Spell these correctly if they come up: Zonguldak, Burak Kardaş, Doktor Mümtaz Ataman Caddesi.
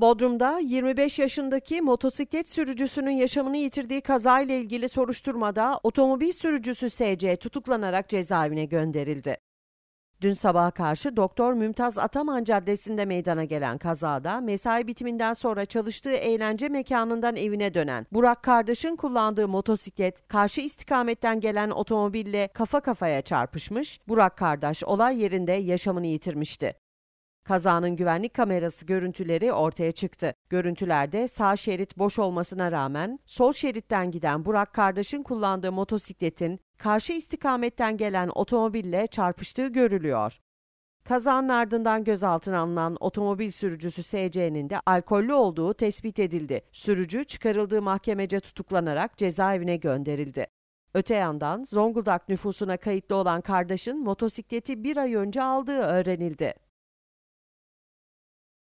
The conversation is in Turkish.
Bodrum'da 25 yaşındaki motosiklet sürücüsünün yaşamını yitirdiği kazayla ilgili soruşturmada otomobil sürücüsü S.C. tutuklanarak cezaevine gönderildi. Dün sabaha karşı Doktor Mümtaz Ataman Caddesi'nde meydana gelen kazada mesai bitiminden sonra çalıştığı eğlence mekanından evine dönen Burak Kardaş'ın kullandığı motosiklet karşı istikametten gelen otomobille kafa kafaya çarpışmış, Burak Kardaş olay yerinde yaşamını yitirmişti. Kazanın güvenlik kamerası görüntüleri ortaya çıktı. Görüntülerde sağ şerit boş olmasına rağmen sol şeritten giden Burak Kardaş'ın kullandığı motosikletin karşı istikametten gelen otomobille çarpıştığı görülüyor. Kazanın ardından gözaltına alınan otomobil sürücüsü S.C.'nin de alkollü olduğu tespit edildi. Sürücü çıkarıldığı mahkemece tutuklanarak cezaevine gönderildi. Öte yandan Zonguldak nüfusuna kayıtlı olan Kardaş'ın motosikleti bir ay önce aldığı öğrenildi.